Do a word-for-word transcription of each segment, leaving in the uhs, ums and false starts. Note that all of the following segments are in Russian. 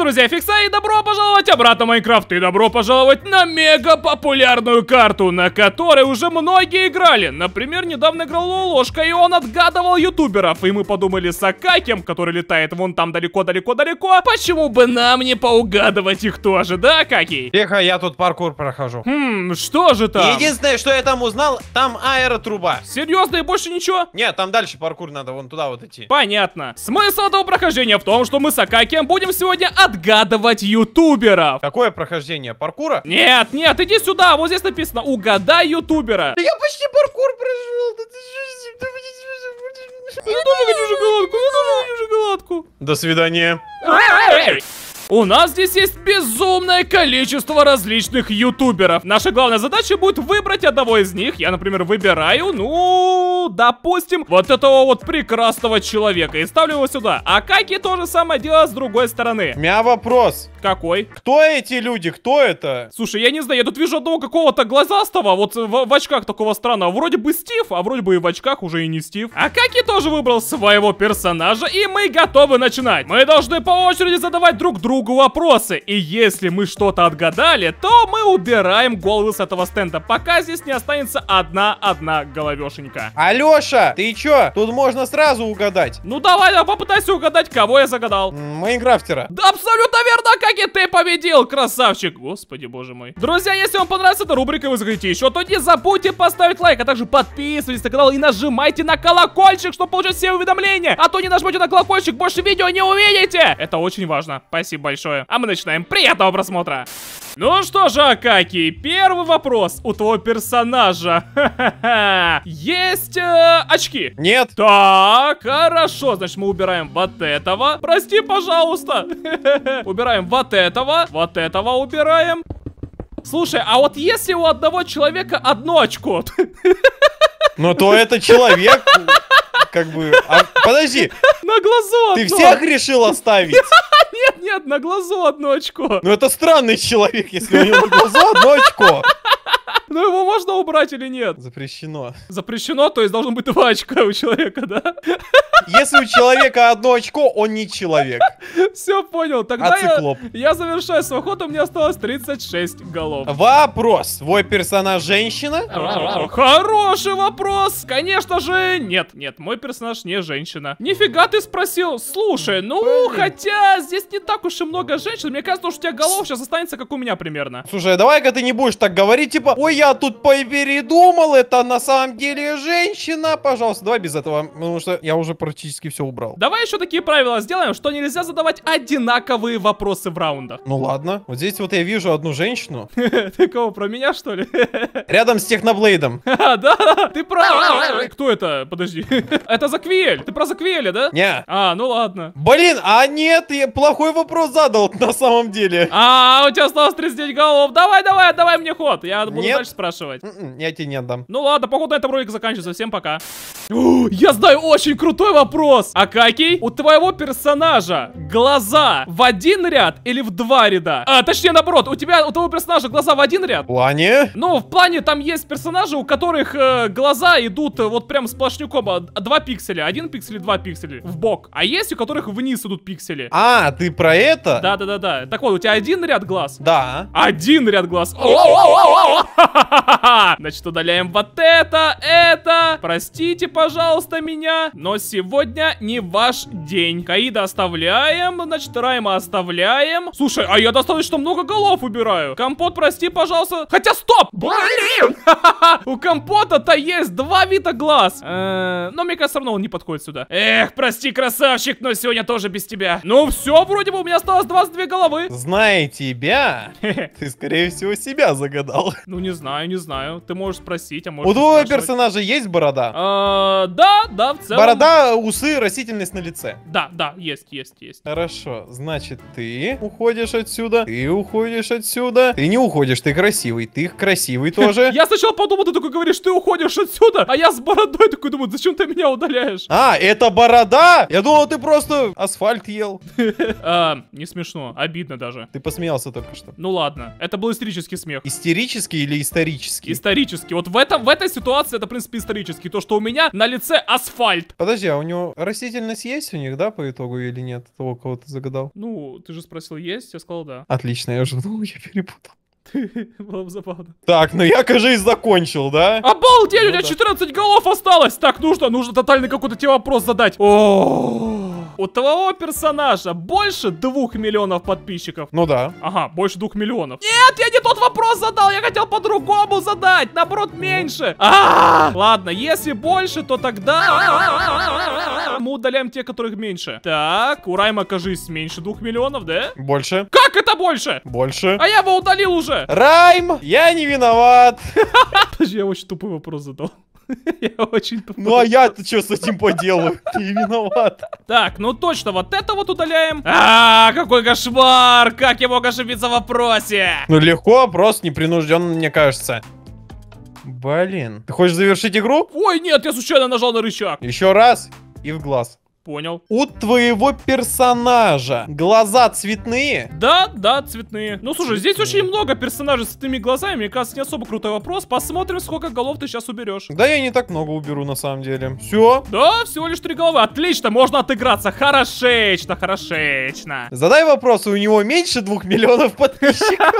друзья, Фиксай, и добро пожаловать обратно в Майнкрафт, и добро пожаловать на мега популярную карту, на которой уже многие играли. Например, недавно играл Лолошка, и он отгадывал ютуберов, и мы подумали с Акакием, который летает вон там далеко-далеко-далеко, почему бы нам не поугадывать их тоже, да, Акакий? Тихо, я тут паркур прохожу. Хм, что же там? Единственное, что я там узнал, там аэротруба. Серьезно, и больше ничего? Нет, там дальше паркур надо, вон туда вот идти. Понятно. Смысл этого прохождения в том, что мы с Акакием будем сегодня отгадывать ютуберов. Какое прохождение? Паркура? Нет, нет, иди сюда, вот здесь написано «Угадай ютубера». Да я почти паркур прошел, да ты что, я тоже хочу шоколадку, я тоже хочу шоколадку. До свидания. У нас здесь есть безумное количество различных ютуберов. Наша главная задача будет выбрать одного из них. Я, например, выбираю, ну, допустим, вот этого вот прекрасного человека. И ставлю его сюда. А Каки то же самое делает с другой стороны. У меня вопрос. Какой? Кто эти люди? Кто это? Слушай, я не знаю, я тут вижу одного какого-то глазастого, вот в, в очках такого странного. Вроде бы Стив, а вроде бы и в очках уже и не Стив. А Каки тоже выбрал своего персонажа, и мы готовы начинать. Мы должны по очереди задавать друг другу вопросы, и если мы что-то отгадали, то мы убираем головы с этого стенда, пока здесь не останется одна-одна головешенька. Алёша, ты чё? Тут можно сразу угадать. Ну давай, я попытайся угадать, кого я загадал. Майнкрафтера. Да абсолютно верно, как и ты победил, красавчик. Господи, боже мой. Друзья, если вам понравилась эта рубрика, вы заходите еще, то не забудьте поставить лайк, а также подписывайтесь на канал и нажимайте на колокольчик, чтобы получать все уведомления, а то не нажмете на колокольчик, больше видео не увидите. Это очень важно. Спасибо большое. А мы начинаем. Приятного просмотра! Ну что же, Акакий, первый вопрос у твоего персонажа. Ха-ха-ха. Есть э, очки? Нет. Так, хорошо. Значит, мы убираем вот этого. Прости, пожалуйста. Убираем вот этого. Вот этого убираем. Слушай, а вот если у одного человека одно очко? Ну то это человек... Как бы... А, подожди. На глазу одно. Ты всех решил оставить? Нет, нет, на глазу одно очко. Ну это странный человек, если у него на глазу одно очко. Ну его можно убрать или нет? Запрещено. Запрещено, то есть должно быть два очка у человека, да? Если у человека одно очко, он не человек. Все понял, тогда я, я завершаю свой ход, у меня осталось тридцать шесть голов. Вопрос, твой персонаж женщина? Хороший вопрос, конечно же, нет, нет, мой персонаж не женщина. Нифига ты спросил, слушай, ну Блин. хотя здесь не так уж и много женщин, мне кажется, что у тебя голов сейчас останется как у меня примерно. Слушай, давай-ка ты не будешь так говорить, типа, ой, я тут передумал, это на самом деле женщина, пожалуйста, давай без этого, потому что я уже практически все убрал. Давай еще такие правила сделаем, что нельзя задавать одинаковые вопросы в раундах. Ну ладно, вот здесь вот я вижу одну женщину. Ты кого, про меня что ли? Рядом с Техноблейдом. Да, ты про... Кто это? Подожди. Это Заквейль, ты про Заквейля, да? Не. А, ну ладно. Блин, а нет, я плохой вопрос задал на самом деле. А, у тебя осталось тридцать девять голов, давай, давай, давай мне ход, я буду дальше спрашивать. Я тебе не отдам. Ну ладно, походу на этом ролик заканчивается, всем пока. Я знаю очень крутой вопрос. Акакий, у твоего персонажа глаза в один ряд или в два ряда? А, точнее наоборот, у тебя, у твоего персонажа глаза в один ряд? В плане? Ну, в плане там есть персонажи, у которых э, глаза идут э, вот прям сплошняком, а, два пикселя, один пиксель и два пикселя в бок. А есть у которых вниз идут пиксели. А, ты про это? Да, да, да, да. Так вот, у тебя один ряд глаз? Да. Один ряд глаз. Значит, удаляем вот это, это. Простите, пожалуйста, меня, но сегодня не ваш день. Аида оставляем, значит, Райма оставляем. Слушай, а я достаточно много голов убираю. Компот, прости, пожалуйста. Хотя, стоп! Блин! У компота-то есть два вида глаз. Но мне кажется, все равно он не подходит сюда. Эх, прости, красавчик, но сегодня тоже без тебя. Ну все, вроде бы у меня осталось двадцать две головы. Зная тебя, ты, скорее всего, себя загадал. Ну не знаю, не знаю. Ты можешь спросить, а можешь... У твоего персонажа есть борода? А, да, да, в целом. Борода, усы, растительность на лице. Да, да, есть, есть, есть. Хорошо, значит, ты уходишь отсюда, ты уходишь отсюда. Ты не уходишь, ты красивый, ты красивый тоже. Я сначала подумал, ты такой говоришь, ты уходишь отсюда, а я с бородой такой думаю, зачем ты меня удаляешь? А, это борода? Я думал, ты просто асфальт ел. Не смешно, обидно даже. Ты посмеялся только что. Ну ладно, это был истерический смех. Истерический или истерический? Исторически. Исторически. Вот в, этом, в этой ситуации это, в принципе, исторически. То, что у меня на лице асфальт. Подожди, а у него растительность есть у них, да, по итогу или нет? Того, кого ты загадал. Ну, ты же спросил, есть? Я сказал, да. Отлично, я же думал, я перепутал. Было бы забавно. Так, ну я, кажись, закончил, да? Обалдеть, у меня четырнадцать голов осталось. Так, нужно, нужно тотальный какой-то тебе вопрос задать. У твоего персонажа больше двух миллионов подписчиков? Ну да. Ага, больше двух миллионов. Нет, я не тот вопрос задал, я хотел по-другому задать. Наоборот, меньше. Ладно, если больше, то тогда мы удаляем тех, которых меньше. Так, у Райма, кажись, меньше двух миллионов, да? Больше. Как это больше? Больше. А я его удалил уже. Райм, я не виноват. Подожди, я очень тупой вопрос задал. Я очень тупой. Ну а я-то что с этим поделаю? Ты виноват. Так, ну точно, вот это вот удаляем. А, какой кошмар! Как я мог ошибиться в вопросе? Ну легко, просто непринужденно, мне кажется. Блин. Ты хочешь завершить игру? Ой, нет, я случайно нажал на рычаг. Еще раз и в глаз. Понял. У твоего персонажа глаза цветные? Да, да, цветные. Ну, слушай, цветные. Здесь очень много персонажей с цветными глазами. Мне кажется, не особо крутой вопрос. Посмотрим, сколько голов ты сейчас уберешь. Да я не так много уберу, на самом деле. Все? Да, всего лишь три головы. Отлично, можно отыграться. Хорошечно, хорошечно. Задай вопрос, у него меньше двух миллионов подписчиков.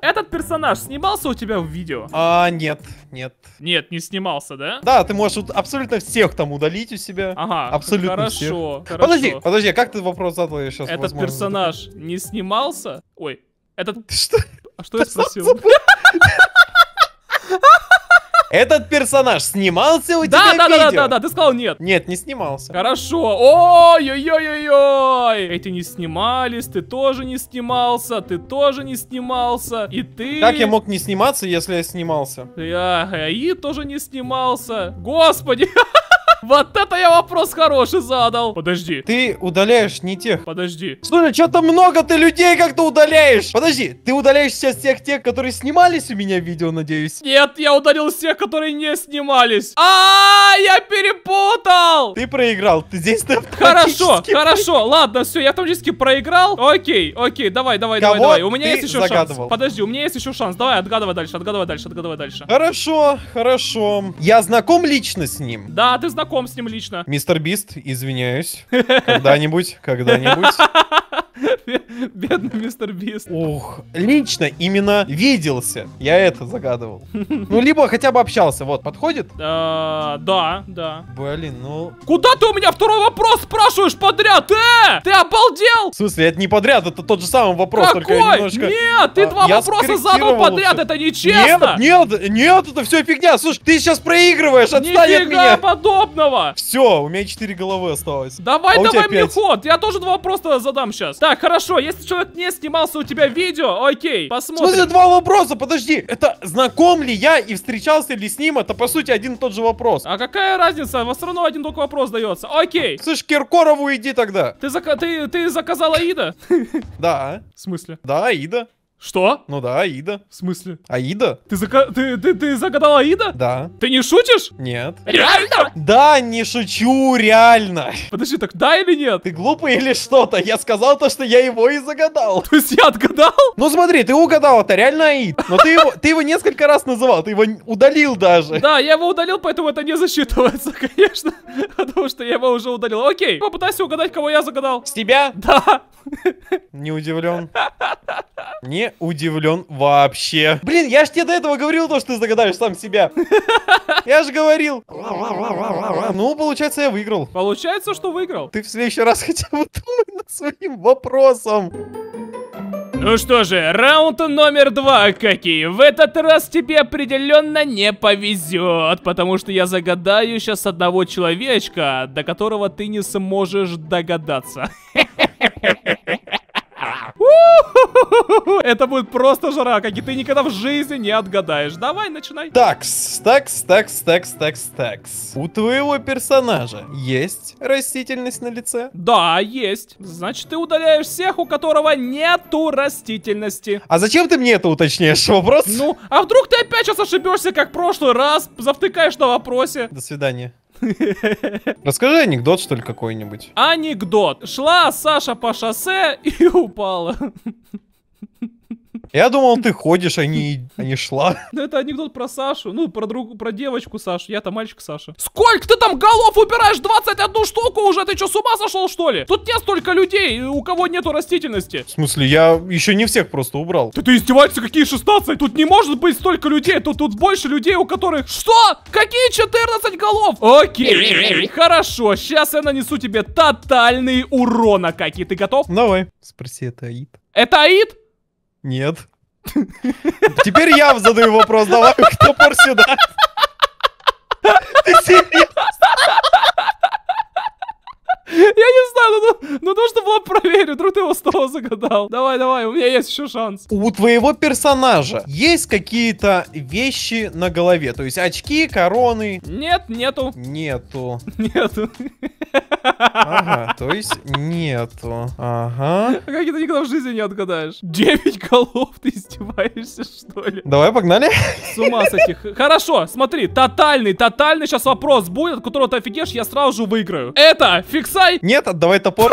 Этот персонаж снимался у тебя в видео? А, нет, нет. Нет, не снимался, да? Да, ты можешь абсолютно всех там удалить у себя. Ага, абсолютно. Хорошо, хорошо. Подожди, подожди, как ты вопрос задал? Я сейчас, этот возможно, персонаж задал. Не снимался? Ой, этот... Ты что? А что ты я спросил? Этот персонаж снимался у да, тебя да, в видео? Да, да, да, да, ты сказал нет. Нет, не снимался. Хорошо. Ой-ой-ой-ой-ой. Эти не снимались, ты тоже не снимался, ты тоже не снимался, и ты... Как я мог не сниматься, если я снимался? Я и тоже не снимался. Господи! Вот это я вопрос хороший задал. Подожди. Ты удаляешь не тех. Подожди. Слушай, что-то много ты людей как-то удаляешь. Подожди, ты удаляешь сейчас тех, тех, которые снимались у меня в видео, надеюсь? Нет, я удалил всех, которые не снимались. А, я перепутал. Ты проиграл, ты здесь... Хорошо, хорошо, ладно, все, я автоматически проиграл. Окей, окей, давай, давай, давай, давай. У меня есть еще шанс. Подожди, у меня есть еще шанс. Давай, отгадывай дальше, отгадывай дальше, отгадывай дальше. Хорошо, хорошо. Я знаком лично с ним? Да, ты знаком. С ним лично. Мистер Бист, извиняюсь. Когда-нибудь, когда-нибудь. Бедный мистер Бист. Ух, лично именно виделся. Я это загадывал. Ну, либо хотя бы общался. Вот, подходит? Да, да. Блин, ну... Куда ты у меня второй вопрос спрашиваешь подряд? Э! Ты обалдел? В смысле, это не подряд, это тот же самый вопрос. Какой? Нет, ты два вопроса задал подряд, это нечестно. Нет, нет, нет, это все фигня. Слушай, ты сейчас проигрываешь, отстань от меня. Нифига подобного. Все, у меня четыре головы осталось. Давай, давай мне ход. Я тоже два вопроса задам сейчас. Так, хорошо, если человек не снимался у тебя видео, окей, посмотрим. Смотри, два вопроса, подожди. Это знаком ли я и встречался ли с ним? Это, по сути, один и тот же вопрос. А какая разница? Во все равно один только вопрос дается. Окей. Слышь, Киркорову иди тогда. Ты, зака ты, ты заказала Аида? Да. В смысле? Да, Аида. Что? Ну да, Аида. В смысле? Аида? Ты, зака... ты, ты, ты загадала Аида? Да. Ты не шутишь? Нет. Реально? Да, не шучу, реально. Подожди, так да или нет? Ты глупый или что-то? Я сказал то, что я его и загадал. То есть я отгадал? Ну смотри, ты угадал, это реально Аид. Но ты его, ты его несколько раз называл, ты его удалил даже. Да, я его удалил, поэтому это не засчитывается, конечно. Потому что я его уже удалил. Окей, попытайся угадать, кого я загадал. С тебя? Да. Не удивлен. Не удивлен вообще. Блин, я ж тебе до этого говорил то, что ты загадаешь сам себя. Я же говорил. Ну, получается, я выиграл. Получается, что выиграл. Ты в следующий раз хотя бы думай над своим вопросом. Ну что же, раунд номер два, Акакий. В этот раз тебе определенно не повезет, потому что я загадаю сейчас одного человечка, до которого ты не сможешь догадаться. Это будет просто жара, как и ты никогда в жизни не отгадаешь. Давай, начинай. Такс, такс, такс, такс, такс, такс. У твоего персонажа есть растительность на лице? Да, есть. Значит, ты удаляешь всех, у которого нету растительности. А зачем ты мне это уточняешь, вопрос? Ну, а вдруг ты опять сейчас ошибешься, как в прошлый раз, завтыкаешь на вопросе. До свидания. Расскажи анекдот, что ли, какой-нибудь. Анекдот. Шла Саша по шоссе и упала. Я думал, ты ходишь, а не, а не шла. Ну это анекдот про Сашу, ну про другу, про девочку Сашу, я-то мальчик Саша. Сколько ты там голов убираешь? двадцать одну штуку уже, ты что, с ума сошел, что ли? Тут нет столько людей, у кого нету растительности. В смысле, я еще не всех просто убрал. Ты, ты издеваешься, какие шестнадцать? Тут не может быть столько людей, тут, тут больше людей, у которых... Что? Какие четырнадцать голов? Окей, хорошо, сейчас я нанесу тебе тотальный урон, Акакий, ты готов? Давай, спроси, это Аид. Это Аид? Нет. Теперь я задаю вопрос, давай, кто пор сюда? Ты серьезно? Я не знаю, ну то, что было, проверю, вдруг ты его снова загадал. Давай, давай, у меня есть еще шанс. У твоего персонажа есть какие-то вещи на голове? То есть очки, короны? Нет, нету. Нету. Нету. Ага, то есть нету. Ага. А как это никогда в жизни не отгадаешь? Девять голов, ты издеваешься, что ли? Давай, погнали. С ума сойти. Хорошо, смотри, тотальный, тотальный сейчас вопрос будет, от которого ты офигешь, я сразу же выиграю. Это Фиксай. Нет, отдавай топор.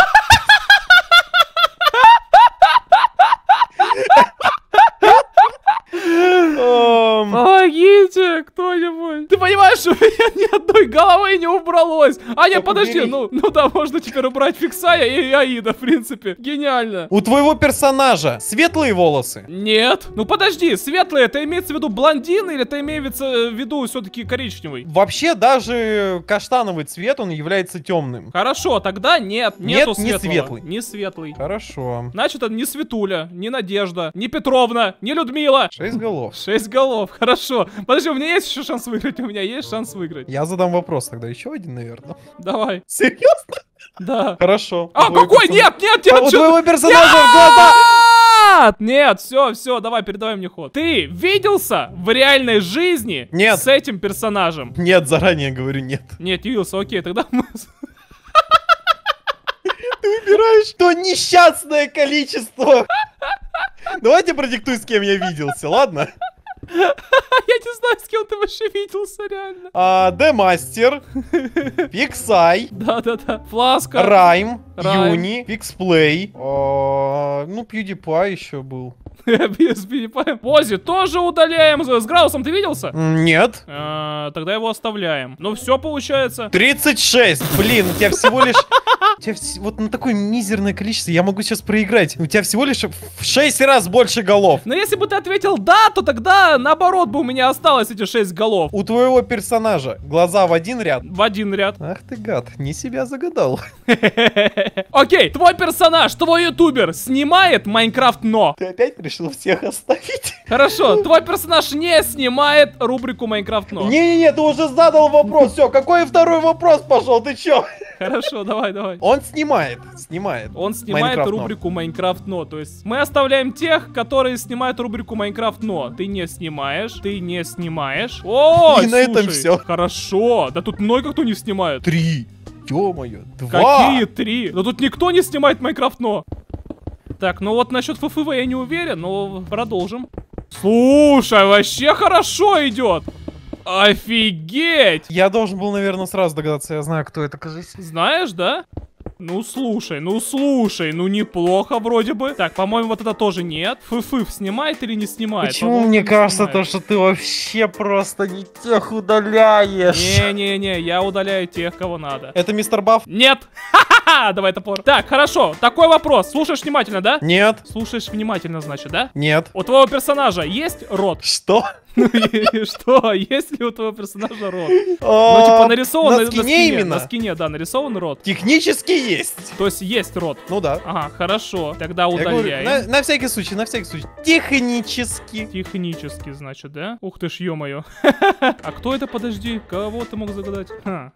Помогите, кто-нибудь. Ты понимаешь, у меня ни одной головы не убралось. А нет, подожди, ну, ну да, можно теперь убрать Фиксая и Аида, в принципе. Гениально. У твоего персонажа светлые волосы? Нет. Ну подожди, светлые, это имеется в виду блондин или это имеется в виду все-таки коричневый? Вообще даже каштановый цвет, он является темным. Хорошо, тогда нет, нету нет, светлого. Не светлый. Не светлый. Хорошо. Значит, это не Светуля, не Надежда, не Петровна, не Людмила. Шесть голов. Шесть голов, хорошо. Подожди, у меня есть еще шанс выиграть, у меня есть шанс выиграть. Я задам вопрос тогда, еще один, наверное. Давай. Серьезно? Да. Хорошо. А, какой? Нет, нет, нет. У твоего персонажа в глаза... Нет, все, все, давай, передавай мне ход. Ты виделся в реальной жизни нет. с этим персонажем? Нет, заранее говорю нет. Нет, виделся, окей, тогда мы... Ты выбираешь, что несчастное количество. Давайте продиктуй, с кем я виделся, ладно? Я не знаю, с кем ты вообще виделся, реально. А, Демастер, Пиксай, да-да-да, Фласка, Райм, Райм, Юни, Фиксплей, а, ну, Пьюдипа еще был. Без Пьюдипа. Пози тоже удаляем. С Граусом ты виделся? Нет. А, тогда его оставляем. Ну, все получается. тридцать шесть, блин, у тебя всего лишь... У тебя вс... Вот на такое мизерное количество я могу сейчас проиграть. У тебя всего лишь в шесть раз больше голов. Но если бы ты ответил да, то тогда наоборот бы у меня осталось эти шесть голов. У твоего персонажа глаза в один ряд? В один ряд. Ах ты гад, не себя загадал. Окей, твой персонаж, твой ютубер снимает Майнкрафт, но... Ты опять решил всех оставить? Хорошо, твой персонаж не снимает рубрику Майнкрафт, но... Не-не-не, ты уже задал вопрос, все, какой второй вопрос пошел, ты чё? Хорошо, давай, давай. Он снимает, снимает. Он снимает Minecraft рубрику Майнкрафт но. То есть мы оставляем тех, которые снимают рубрику Майнкрафт но. Ты не снимаешь, ты не снимаешь. О, и слушай, на этом все. Хорошо, да тут много кто не снимает. Три. Ё-моё, два. Какие три? Да тут никто не снимает Майнкрафт но. Так, ну вот насчет ФФВ я не уверен, но продолжим. Слушай, вообще хорошо идет. Офигеть! Я должен был, наверное, сразу догадаться, я знаю, кто это, кажется. Знаешь, да? Ну слушай, ну слушай, ну неплохо вроде бы. Так, по-моему, вот это тоже нет. Фыфыф снимает или не снимает? Почему мне кажется, то, что ты вообще просто не тех удаляешь? Не-не-не, я удаляю тех, кого надо. Это мистер Бафф? Нет! Ха-ха-ха! Давай топор. Так, хорошо, такой вопрос. Слушаешь внимательно, да? Нет. Слушаешь внимательно, значит, да? Нет. У твоего персонажа есть рот? Что? Что? Есть ли у твоего персонажа рот? Ну, типа, нарисован на скине именно. На скине, да, нарисован рот. Технически есть. То есть есть рот? Ну да. Ага, хорошо. Тогда удаляем. На всякий случай, на всякий случай. Технически. Технически, значит, да? Ух ты ж, ё-моё. А кто это, подожди? Кого ты мог загадать?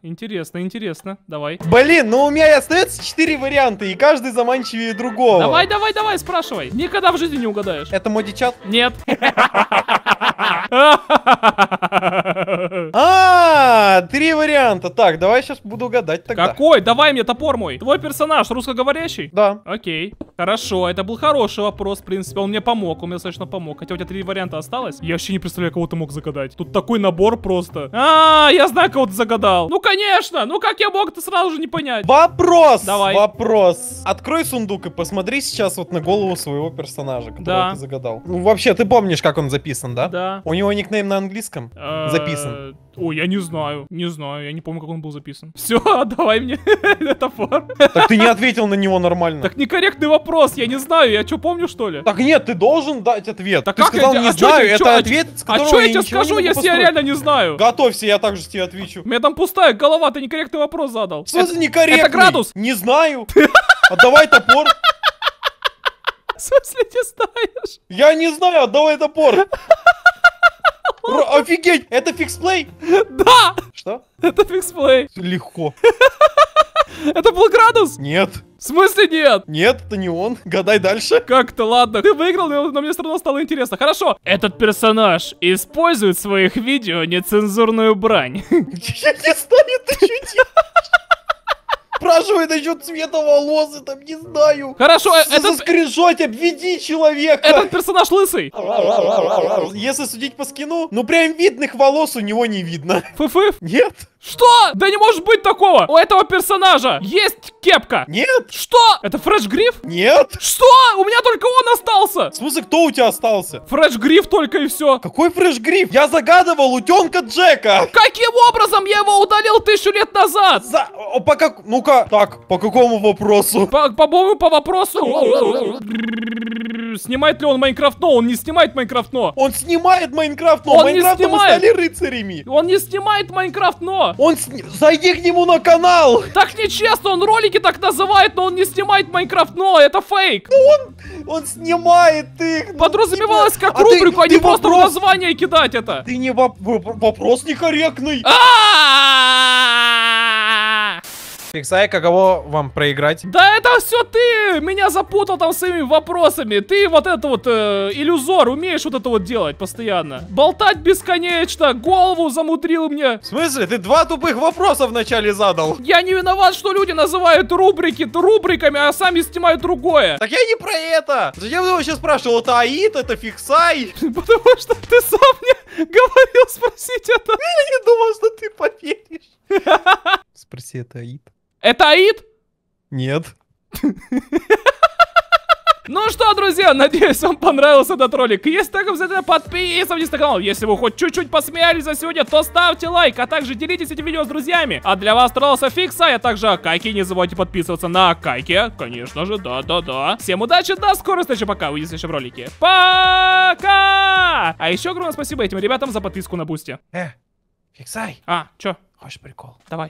Интересно, интересно. Давай. Блин, ну у меня и остается четыре варианта, и каждый заманчивее другого. Давай, давай, давай, спрашивай. Никогда в жизни не угадаешь. Это модичат? Нет. А, три варианта. Так, давай сейчас буду угадать тогда. Какой? Давай мне топор мой. Твой персонаж русскоговорящий? Да. Окей. Хорошо, это был хороший вопрос, в принципе. Он мне помог, он мне достаточно помог. Хотя у тебя три варианта осталось. Я вообще не представляю, кого ты мог загадать. Тут такой набор просто. А, я знаю, кого ты загадал. Ну, конечно. Ну, как я мог, ты сразу же не понять. Вопрос. Давай. Вопрос. Открой сундук и посмотри сейчас вот на голову своего персонажа, которого ты загадал. Ну, вообще, ты помнишь, как он записан, да? Да. У него никнейм на английском записан. Ой, я не знаю. Не знаю, я не помню, как он был записан. Все, давай мне топор. Так ты не ответил на него нормально. Так некорректный вопрос, я не знаю. Я что, помню, что ли? Так нет, ты должен дать ответ. Так ты сказал, не знаю, это ответ, с которого я ничего не могу. А что я тебе скажу, если я реально не знаю? Готовься, я также тебе отвечу. У меня там пустая голова, ты некорректный вопрос задал. Что за некорректный? Это градус. Не знаю. Отдавай топор. В смысле не знаешь? Я не знаю, отдавай топор. Офигеть, это фиксплей? Да! Что? Это фиксплей. Легко. Это был градус? Нет. В смысле нет? Нет, это не он. Гадай дальше. Как-то, ладно. Ты выиграл, но, но мне все равно стало интересно. Хорошо. Этот персонаж использует в своих видео нецензурную брань. Я не знаю, ты чудишь. Спрашивает насчет цвета волос, я там не знаю. Хорошо, это... Заскрежоть, обведи человека. Этот персонаж лысый. Если судить по скину, ну прям видных волос у него не видно. Фы-фы? Нет. Что? Да не может быть такого. У этого персонажа есть кепка. Нет. Что? Это Фреш Гриф? Нет. Что? У меня только он остался. В смысле, кто у тебя остался? Фреш Гриф только и все. Какой Фреш Гриф? Я загадывал Утенка Джека. Каким образом я его удалил тысячу лет назад? За... По как... Ну-ка. Так, по какому вопросу? По, по-моему, по вопросу. Снимает ли он Майнкрафт? Но он не снимает Майнкрафт, но. Он снимает Майнкрафт, но. Он Майнкрафт не снимает. Мы стали рыцарями. Он не снимает Майнкрафт, но. Он с... Зайди к нему на канал! Так нечестно, он ролики так называет, но он не снимает Майнкрафт, но это фейк! Ну он, он снимает их! Подразумевалось как а рубрику, ты, а ты не вопрос... просто в название кидать это! Ты не воп... вопрос некорректный! Пиксай, каково вам проиграть? Да это все ты! Меня запутал там своими вопросами. Ты вот это вот э, иллюзор, умеешь вот это вот делать постоянно. Болтать бесконечно, голову замудрил мне. В смысле? Ты два тупых вопроса вначале задал. Я не виноват, что люди называют рубрики рубриками, а сами снимают другое. Так я не про это! Зачем ты вообще спрашивал? Это Аид, это Фиксай? Потому что ты сам мне говорил спросить это. Я не думал, что ты поверишь. Спроси, это Аид. Это Аид? Нет. Ну что, друзья, надеюсь, вам понравился этот ролик. Если так, обязательно подписывайтесь на канал. Если вы хоть чуть-чуть посмеялись за сегодня, то ставьте лайк, а также делитесь этим видео с друзьями. А для вас старался Фиксай, а также Акакий. Не забывайте подписываться на Акакия, конечно же, да-да-да. Всем удачи, до скорой встречи, пока, увидимся еще в ролике. Пока! А еще огромное спасибо этим ребятам за подписку на Бусти. Э, Фиксай. А, чё? Хочешь прикол? Давай.